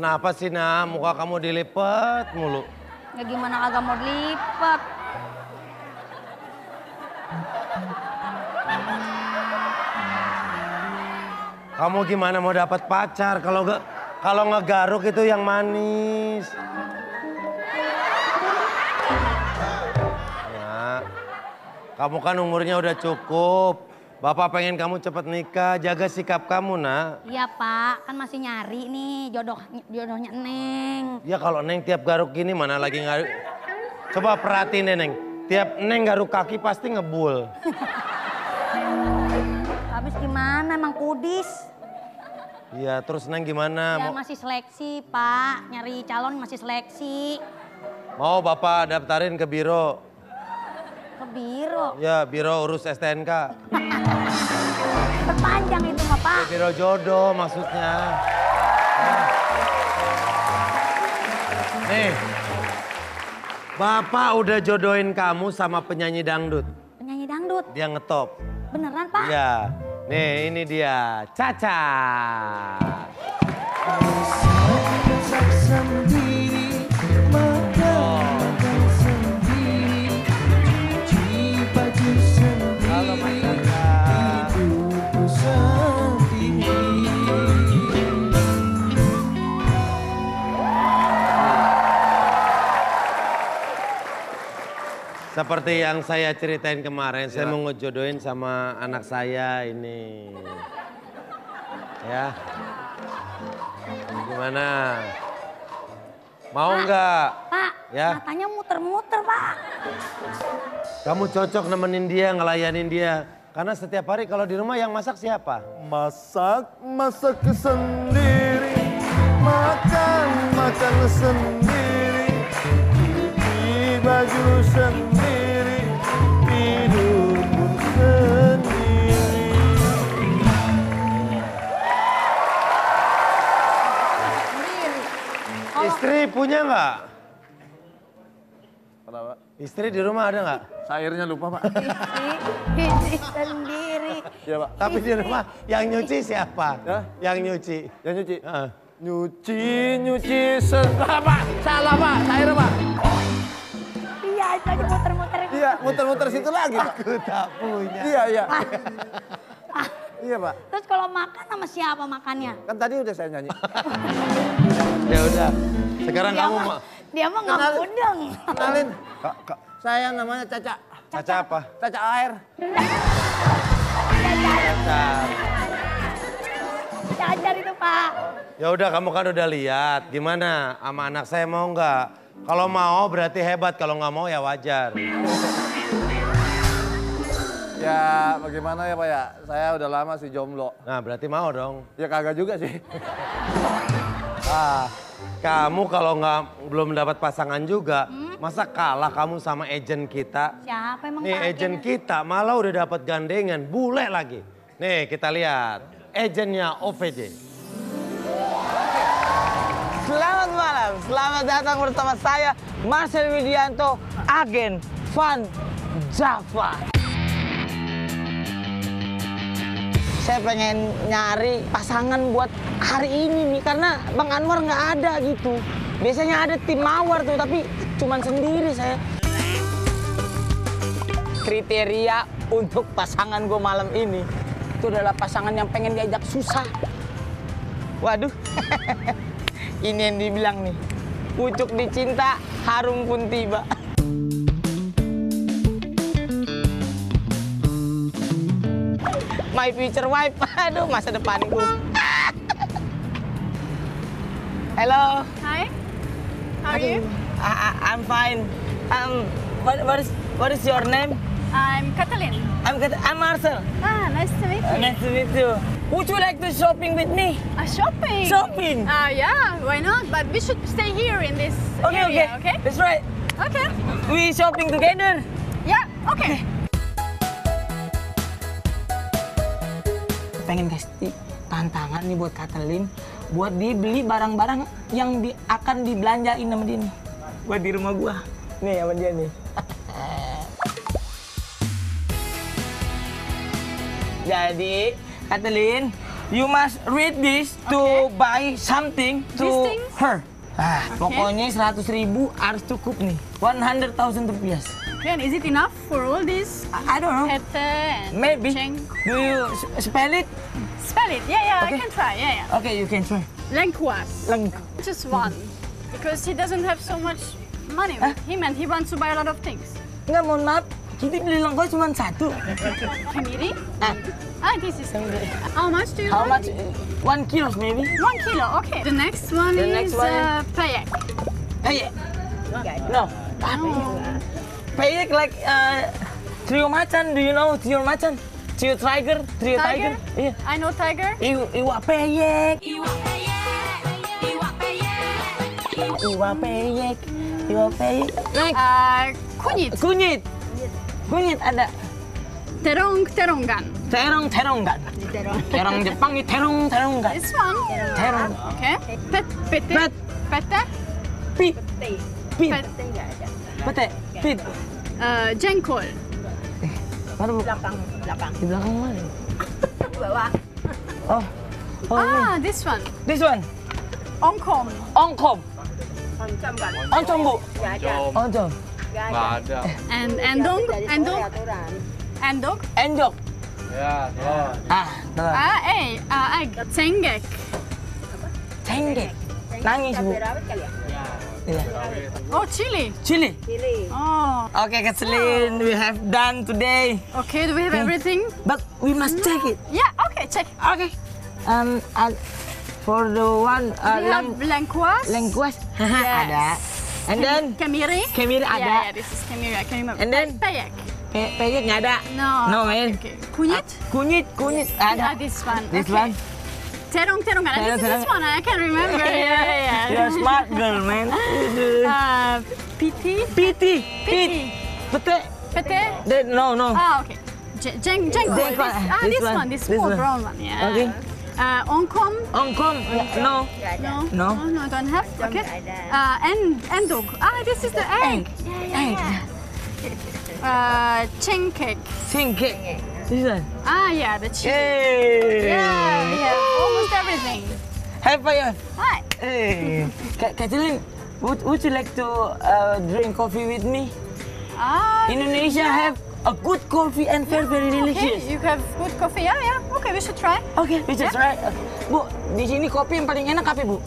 Kenapa sih, Nah? Muka kamu dilipet mulu. Ya gimana kagak mau dilipet? Kamu gimana mau dapat pacar kalau nggak, kalau ngegaruk itu yang manis. Ya. Kamu kan umurnya udah cukup. Bapak pengen kamu cepat nikah, jaga sikap kamu, Nak. Iya, Pak. Kan masih nyari nih jodohnya Neng. Ya kalau Neng tiap garuk gini mana lagi ngaruk. Coba perhatiin deh, Neng. Tiap Neng garuk kaki pasti ngebul. Habis gimana, emang kudis? Iya, terus Neng gimana? Ya masih seleksi, Pak. Nyari calon masih seleksi. Mau Bapak daftarin ke biro? Ke biro? Ya, biro urus STNK. Terpanjang itu mah, Pak. Biro jodoh maksudnya. Nih, Bapak udah jodohin kamu sama penyanyi dangdut. Penyanyi dangdut? Dia ngetop. Beneran, Pak? Iya. Nih, ini dia. Caca. Seperti yang saya ceritain kemarin, saya mau ngejodohin sama anak saya ini. Ya. Gimana? Mau nggak? Pak, ya? Matanya muter-muter, Pak. Kamu cocok nemenin dia, ngelayanin dia. Karena setiap hari kalau di rumah yang masak siapa? Masak sendiri. Makan sendiri. Cuci baju sendiri. Istri punya nggak? Kenapa? Istri di rumah ada nggak? Sayurnya lupa, Pak. Istri sendiri. Iya, Pak. Tapi di rumah yang nyuci siapa? Ya? Yang nyuci. Yang nyuci? Nyuci sendiri, Pak. Salah, Pak. Sayurnya, Pak. Iya, itu aja muter-muter. Iya, muter-muter situ lagi, Pak. Aku tak punya. Iya. Iya, Pak. Terus kalau makan sama siapa makannya? Kan tadi udah saya nyanyi. Ya udah. Sekarang dia kamu mah. Dia mah nggak mudeng. Kenalin. Kak. Saya namanya Caca. Caca apa? Caca air. Caca. Caca itu, Pak. Ya udah, kamu kan udah lihat. Gimana? Sama anak saya mau nggak? Kalau mau berarti hebat. Kalau nggak mau ya wajar. Ya bagaimana ya, Pak ya? Saya udah lama sih jomblo. Nah berarti mau dong. Ya kagak juga sih. Kamu kalau belum dapat pasangan juga, masa kalah kamu sama agen kita? Siapa emang nih agen kita? Malah udah dapat gandengan, bule lagi. Nih kita lihat agennya OVJ. Selamat malam, selamat datang bersama saya Marcel Widianto, agen Van Java. Saya pengen nyari pasangan buat hari ini nih, karena Bang Anwar nggak ada gitu. Biasanya ada tim mawar tuh, tapi cuman sendiri saya. Kriteria untuk pasangan gue malam ini, itu adalah pasangan yang pengen diajak susah. Waduh, ini yang dibilang nih, pucuk dicinta, harum pun tiba. My future wife, aduh masa depanku. Hello. Hi. How are you? I'm fine. What is your name? I'm Katalin. I'm Marcel. Ah, nice to meet you. Nice to meet you. Would you like to shopping with me? Shopping. Shopping. Yeah. Why not? But we should stay here in this area. Okay. That's right. Okay. We shopping together. Yeah. Okay. Pengen kasih tantangan nih buat Katalin, buat dia beli barang-barang yang akan dibelanjain sama dia nih. Buat di rumah gua. Nih sama dia nih. Jadi, Katalin, You must read this to buy something to her. Ah, pokoknya 100.000 harus cukup nih. 100,000 rupiah. Yeah, is it enough for all this? I don't know. Maybe. Do you spell it? Spell it. Yeah, yeah. Okay. I can try. Yeah, yeah. Okay, you can try. Lengkuas. Just one, because he doesn't have so much money with him, and he wants to buy a lot of things. Nggak, mohon maaf. Jadi beli lengkuas cuma satu. Kemiri? Ah, this is kemiri. How much do you like? How much? 1 kilo maybe. 1 kilo, okay. The next one is peyek. Peyek? No. Peyek like trio macan. Do you know trio macan? Trio tiger? Trio tiger? Yeah. I know tiger. Iwa peyek. Iwa peyek. Iwa peyek. Iwa peyek. Iwa peyek. Kunyit. Kunyit. Kunyit ada. Terong-terongan. Terong-terongan. Terong Jepang itu terong-terongan. This one. Terong. Oke. Pete. Pete. Pit. Pit. Pete. Pit. Jengkol. Mana bu? Belakang. Belakang. Di belakang mana? Bawah. Oh. Ah, this one. This one. Ongkom. Ongkom. Oncom kan? Oncom bu. Oncom. Nggak ada. Endong? Endong? Endong? Endong. Ya, telur. Egg. Cenggek. Apa? Cenggek. Nangis, Bu. Ya. Oh, chili. Chili? Chili. Oh. Okay, Kathleen, we have done today. Okay, do we have everything? But we must check it. Yeah, okay, check it. Okay. For the one... We have lengkuas. Lengkuas? Ada. And then kemiri, kemiri ada. Yeah, this is kemiri. I can remember. And then peyek. Peyek nggak ada. No. No man. Kunyit. Kunyit, kunyit ada. This one. This one. Terong, terong ada. This one I can remember. Yeah, yeah. You're smart girl, man. Piti. Piti. Piti. Pete. Pete. No, no. Ah, okay. Jeng, jeng. This one, this small brown one. Yeah. Okay. Ongkom? Ongkom? No. No. No, don't have. Okay. Endog. Ah, this is the egg. Egg. Cengkek. Cengkek. This one. Ah, yeah, the cheese. Yay! Yeah, we have almost everything. High five. Hi. Hey. Katalin, would you like to drink coffee with me? Ah. Indonesia have a good coffee and very delicious. Okay, you have good coffee, yeah. Okay, we should try. Okay, we should try. Bu, di sini kopi yang paling enak apa, Bu?